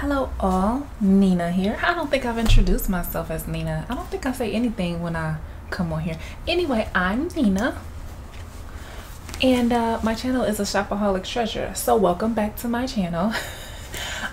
Hello all, Nina here. I don't think I've introduced myself as Nina. I don't think I say anything when I come on here. Anyway, I'm Nina. And my channel is a shopaholic treasure. So welcome back to my channel.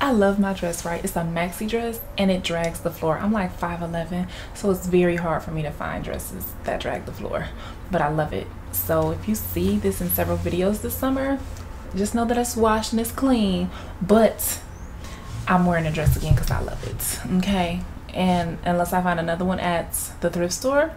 I love my dress, right? It's a maxi dress and it drags the floor. I'm like 5'11", so it's very hard for me to find dresses that drag the floor, but I love it. So if you see this in several videos this summer, just know that it's washed and it's clean, but I'm wearing a dress again because I love it, okay? And unless I find another one at the thrift store,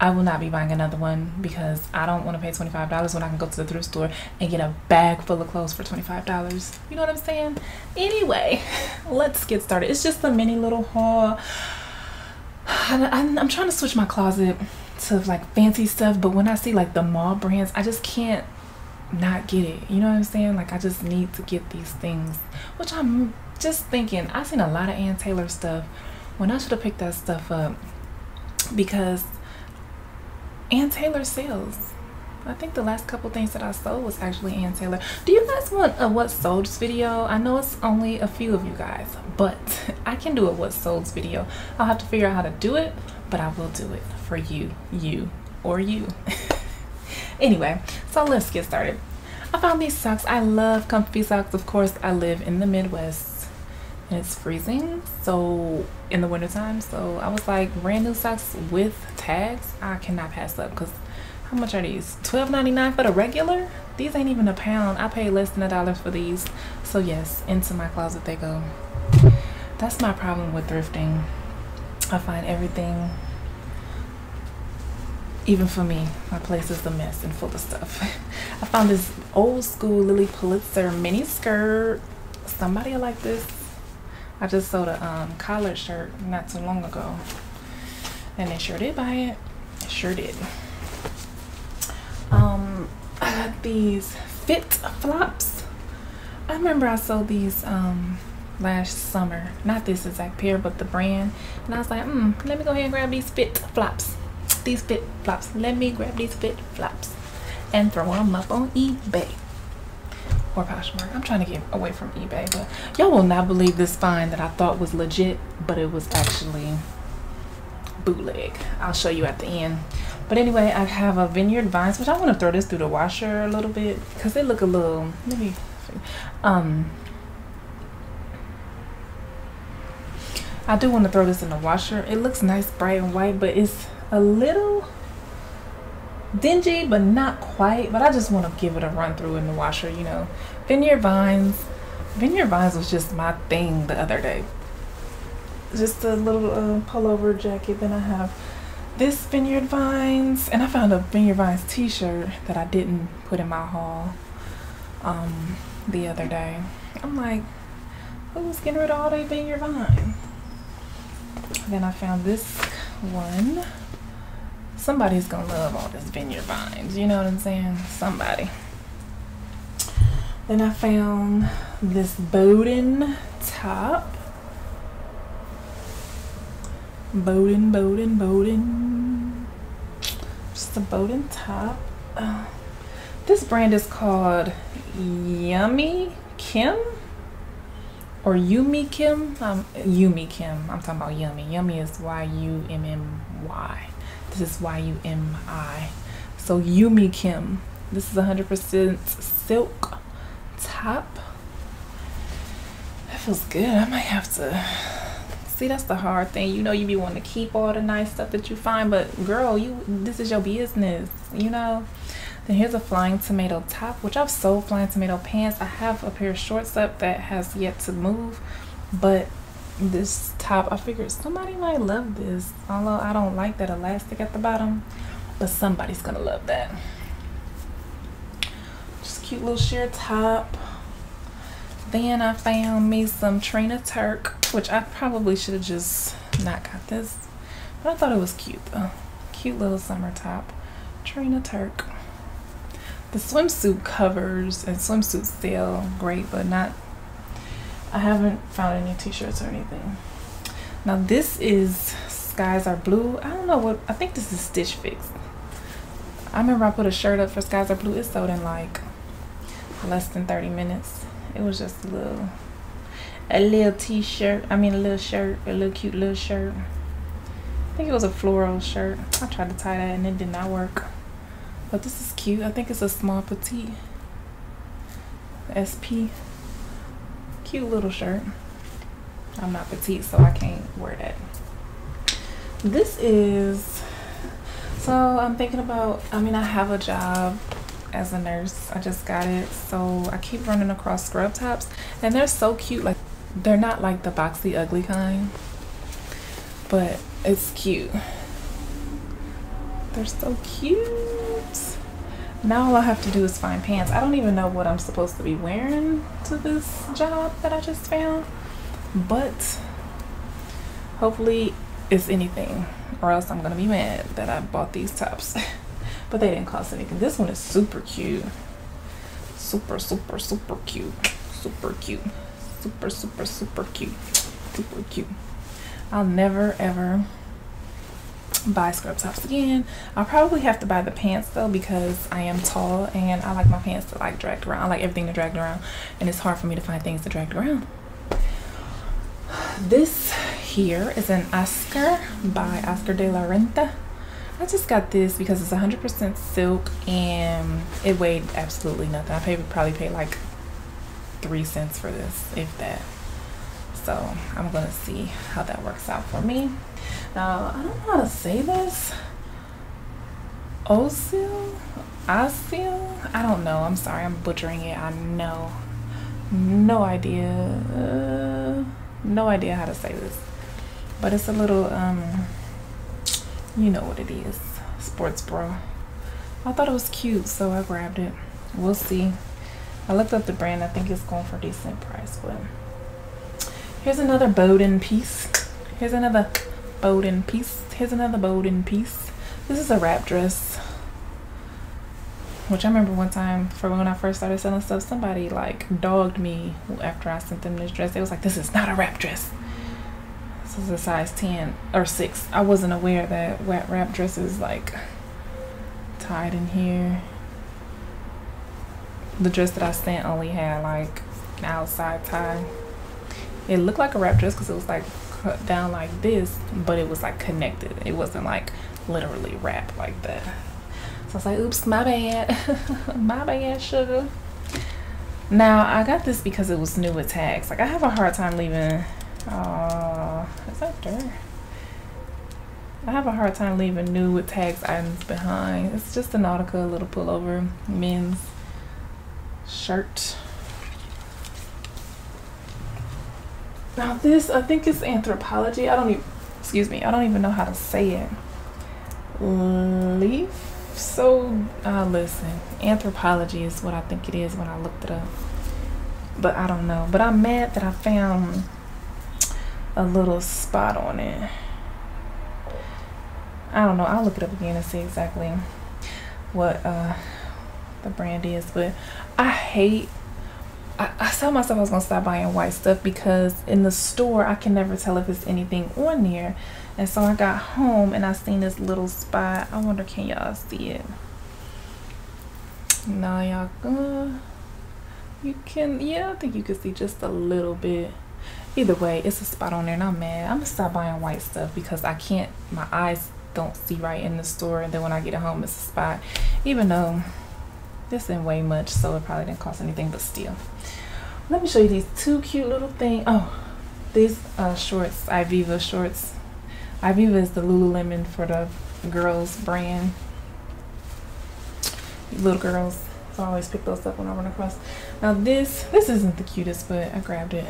I will not be buying another one because I don't want to pay $25 when I can go to the thrift store and get a bag full of clothes for $25. You know what I'm saying? Anyway, let's get started. It's just a mini little haul. I'm trying to switch my closet to like fancy stuff, but when I see like the mall brands, I just can't not get it. You know what I'm saying? Like I just need to get these things, which I'm just thinking. I've seen a lot of Ann Taylor stuff when I should have picked that stuff up because Ann Taylor sales. I think the last couple things that I sold was actually Ann Taylor. Do you guys want a What Sold video? I know it's only a few of you guys, but I can do a What Sold video. I'll have to figure out how to do it, but I will do it for you. Anyway, so let's get started. I found these socks. I love comfy socks. Of course, I live in the Midwest and it's freezing, so in the wintertime, so I was like, brand new socks with tags, I cannot pass up. Because how much are these? $12.99 for the regular? These ain't even a pound. I paid less than $1 for these. So yes, into my closet they go. That's my problem with thrifting. I find everything, even for me. My place is a mess and full of stuff. I found this old school Lily Pulitzer mini skirt. Somebody liked this. I just sold a collared shirt not too long ago, and they sure did buy it. They sure did. I got these Fit Flops. I remember I sold these last summer. Not this exact pair, but the brand. And I was like, let me go ahead and grab these Fit Flops. And throw them up on eBay or Poshmark. I'm trying to get away from eBay, but y'all will not believe this find that I thought was legit, but it was actually bootleg. I'll show you at the end. But anyway, I have a Vineyard Vines, which I want to throw this through the washer a little bit because they look a little maybe I do want to throw this in the washer. It looks nice, bright and white, but it's a little dingy, but not quite. But I just want to give it a run through in the washer, you know. Vineyard Vines was just my thing the other day. Just a little pullover jacket. Then I have this Vineyard Vines, and I found a Vineyard Vines t-shirt that I didn't put in my haul the other day. I'm like, who's getting rid of all that Vineyard Vine? And then I found this one. Somebody's gonna love all this Vineyard Vines, you know what I'm saying? Somebody. Then I found this Boden top. Boden. Just a Boden top. This brand is called Yumi Kim or Yumi Kim. Yumi Kim. I'm talking about Yummy. Yummy is Y-U-M-M-Y. This is Y-U-M-I. So Yumi Kim. This is 100% silk top. That feels good. I might have to. See, that's the hard thing. You know, you be wanting to keep all the nice stuff that you find, but girl, this is your business, you know. Then here's a Flying Tomato top, which I've sold Flying Tomato pants. I have a pair of shorts up that has yet to move, but this top, I figured somebody might love this, although I don't like that elastic at the bottom, but somebody's gonna love that. Just cute little sheer top. Then I found me some Trina Turk, which I probably should have just not got this, but I thought it was cute though. Cute little summer top, Trina Turk. The swimsuit covers and swimsuits sell great, but not, I haven't found any t-shirts or anything. Now this is Skies Are Blue. I don't know what, I think this is Stitch Fix. I remember I put a shirt up for Skies Are Blue. It sold in like less than 30 minutes. It was just a little, a little shirt, a little cute little shirt. I think it was a floral shirt. I tried to tie that and it did not work. But this is cute. I think it's a small petite SP. Cute little shirt. I'm not petite, so I can't wear that. This is, so I'm thinking about, I mean, I have a job as a nurse. I just got it. So I keep running across scrub tops and they're so cute. Like, they're not like the boxy ugly kind, but it's cute. They're so cute. Now all I have to do is find pants. I don't even know what I'm supposed to be wearing to this job that I just found, but hopefully it's anything or else I'm gonna be mad that I bought these tops. But they didn't cost anything. This one is super cute. Super, super, super cute. Super cute. Super, super, super cute. Super cute. I'll never ever buy scrub tops again. I'll probably have to buy the pants though, because I am tall and I like my pants to like dragged around. I like everything to drag around and it's hard for me to find things to drag around. This here is an Oscar by Oscar de la Renta. I just got this because it's 100% silk and it weighed absolutely nothing. I probably paid like 3 cents for this, if that. So I'm gonna see how that works out for me. Now I don't know how to say this. Osil? Osil? I don't know. I'm sorry. I'm butchering it. I know. No idea. No idea how to say this. But it's a little you know what it is, sports bra. I thought it was cute, so I grabbed it. We'll see. I looked up the brand. I think it's going for a decent price, but. Here's another Boden piece. Here's another Boden piece. Here's another Boden piece. This is a wrap dress, which I remember one time from when I first started selling stuff, somebody like dogged me after I sent them this dress. They was like, this is not a wrap dress. This is a size 10 or 6. I wasn't aware that wrap dresses like tied in here. The dress that I sent only had like an outside tie. It looked like a wrap dress because it was like cut down like this, but it was like connected. It wasn't like literally wrapped like that. So I was like, oops, my bad. My bad, sugar. Now I got this because it was new with tags. Like I have a hard time leaving, is that dirt? I have a hard time leaving new with tags items behind. It's just a Nautica little pullover men's shirt. Now this, I think it's Anthropology. I don't even know how to say it. Leaf? So, listen, Anthropology is what I think it is when I looked it up. But I don't know. But I'm mad that I found a little spot on it. I don't know. I'll look it up again and see exactly what the brand is. But I hate... I told myself I was gonna stop buying white stuff because in the store I can never tell if it's anything on there. And so I got home and I seen this little spot. I wonder, can y'all see it? No, y'all, you can. Yeah, I think you can see just a little bit. Either way, it's a spot on there and I'm mad. I'm gonna stop buying white stuff because I can't, my eyes don't see right in the store, and then when I get home it's a spot, even though this didn't weigh much, so it probably didn't cost anything, but still. Let me show you these two cute little things. Oh, these shorts, Iviva shorts. Iviva is the Lululemon for the girls brand. Little girls, so I always pick those up when I run across. Now this isn't the cutest, but I grabbed it.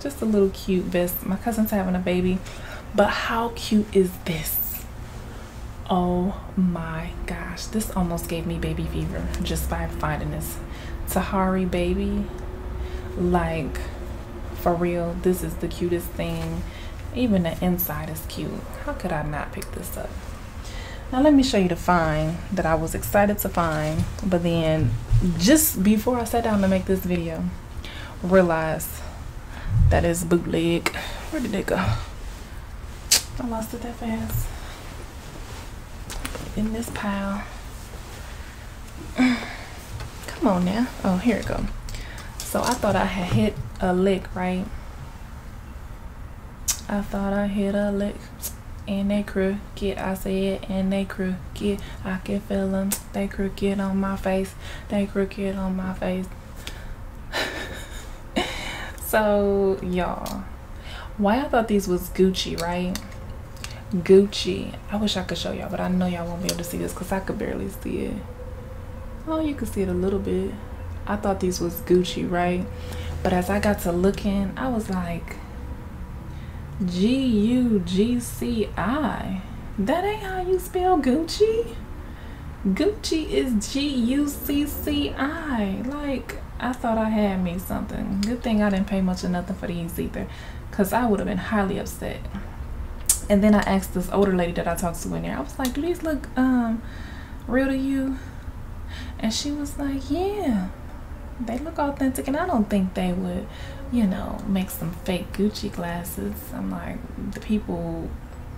Just a little cute vest. My cousin's having a baby, but how cute is this? Oh my gosh, this almost gave me baby fever just by finding this. Tahari baby, like for real, this is the cutest thing. Even the inside is cute. How could I not pick this up? Now let me show you the find that I was excited to find, but then just before I sat down to make this video, realized that it's bootleg. Where did it go? I lost it that fast. In this pile. Come on now. Oh, here it go. So I thought I had hit a lick, right? I thought I hit a lick and they crooked. I said, and they crooked. I can feel them. They crooked on my face. They crooked on my face. So, y'all. Why I thought these was Gucci, right? Gucci. I wish I could show y'all, but I know y'all won't be able to see this because I could barely see it. Oh, you can see it a little bit. I thought these was Gucci, right? But as I got to looking, I was like, G-U-G-C-I. That ain't how you spell Gucci. Gucci is G-U-C-C-I. Like, I thought I had me something. Good thing I didn't pay much or nothing for these either, because I would have been highly upset. And then I asked this older lady that I talked to in there. I was like, do these look real to you? And she was like, yeah, they look authentic, and I don't think they would, you know, make some fake Gucci glasses. I'm like, the people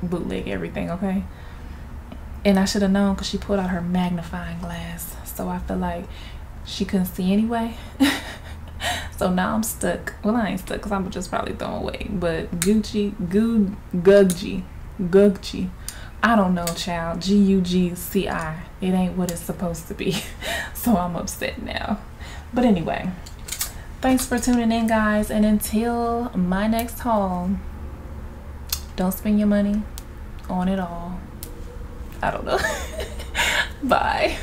bootleg everything, okay? And I should have known because she pulled out her magnifying glass. So I feel like she couldn't see anyway. So now I'm stuck. Well, I ain't stuck because I'm just probably thrown away. But Gucci, Gucci. I don't know, child. G-U-G-C-I. It ain't what it's supposed to be. So I'm upset now. But anyway, thanks for tuning in, guys. And until my next haul, don't spend your money on it all. I don't know. Bye.